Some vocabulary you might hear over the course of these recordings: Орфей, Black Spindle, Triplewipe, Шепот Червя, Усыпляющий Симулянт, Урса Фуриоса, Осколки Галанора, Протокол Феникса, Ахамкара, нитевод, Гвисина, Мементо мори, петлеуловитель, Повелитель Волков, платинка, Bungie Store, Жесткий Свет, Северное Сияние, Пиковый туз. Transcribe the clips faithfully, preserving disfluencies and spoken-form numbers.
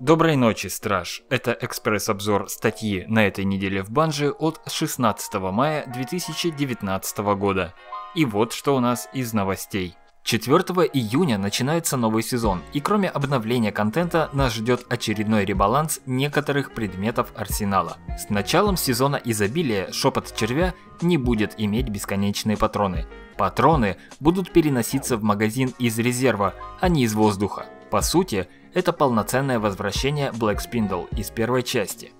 Доброй ночи, Страж! Это экспресс-обзор статьи на этой неделе в Bungie от шестнадцатого мая две тысячи девятнадцатого года. И вот что у нас из новостей. четвёртого июня начинается новый сезон, и кроме обновления контента нас ждет очередной ребаланс некоторых предметов арсенала. С началом сезона изобилия Шепот Червя не будет иметь бесконечные патроны. Патроны будут переноситься в магазин из резерва, а не из воздуха. По сути, это полноценное возвращение Black Spindle из первой части.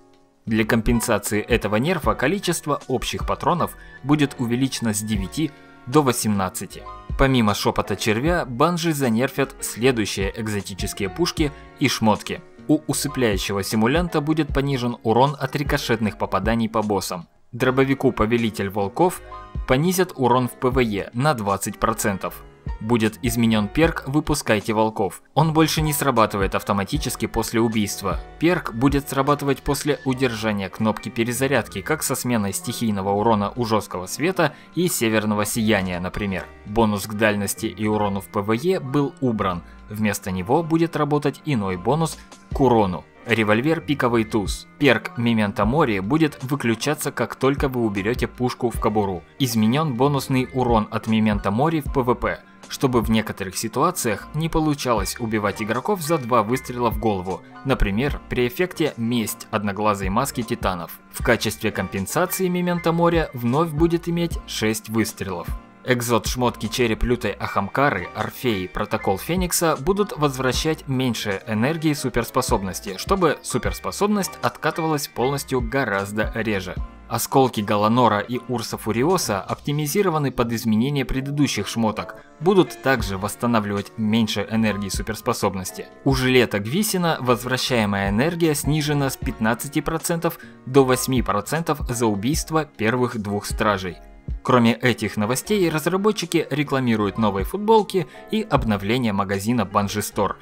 Для компенсации этого нерфа количество общих патронов будет увеличено с девяти до восемнадцати. Помимо Шепота Червя, Bungie занерфят следующие экзотические пушки и шмотки. У Усыпляющего Симулянта будет понижен урон от рикошетных попаданий по боссам. Дробовику Повелитель Волков понизят урон в ПВЕ на двадцать процентов. Будет изменен перк «Выпускайте волков». Он больше не срабатывает автоматически после убийства. Перк будет срабатывать после удержания кнопки перезарядки, как со сменой стихийного урона у Жесткого Света и Северного Сияния, например. Бонус к дальности и урону в ПВЕ был убран. Вместо него будет работать иной бонус к урону. Револьвер «Пиковый туз». Перк «Мементо мори» будет выключаться, как только вы уберете пушку в кобуру. Изменен бонусный урон от «Мементо мори» в ПВП, чтобы в некоторых ситуациях не получалось убивать игроков за два выстрела в голову, например, при эффекте «Месть» одноглазой маски титанов. В качестве компенсации «Мементо мори» вновь будет иметь шесть выстрелов. Экзот шмотки череп лютой Ахамкары, Орфей и Протокол Феникса будут возвращать меньше энергии суперспособности, чтобы суперспособность откатывалась полностью гораздо реже. Осколки Галанора и Урса Фуриоса оптимизированы под изменение предыдущих шмоток, будут также восстанавливать меньше энергии суперспособности. У жилета Гвисина возвращаемая энергия снижена с пятнадцати процентов до восьми процентов за убийство первых двух стражей. Кроме этих новостей, разработчики рекламируют новые футболки и обновление магазина Bungie Store.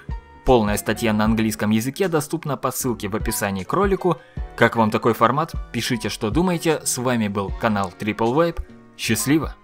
Полная статья на английском языке доступна по ссылке в описании к ролику. Как вам такой формат? Пишите, что думаете. С вами был канал Triplewipe. Счастливо!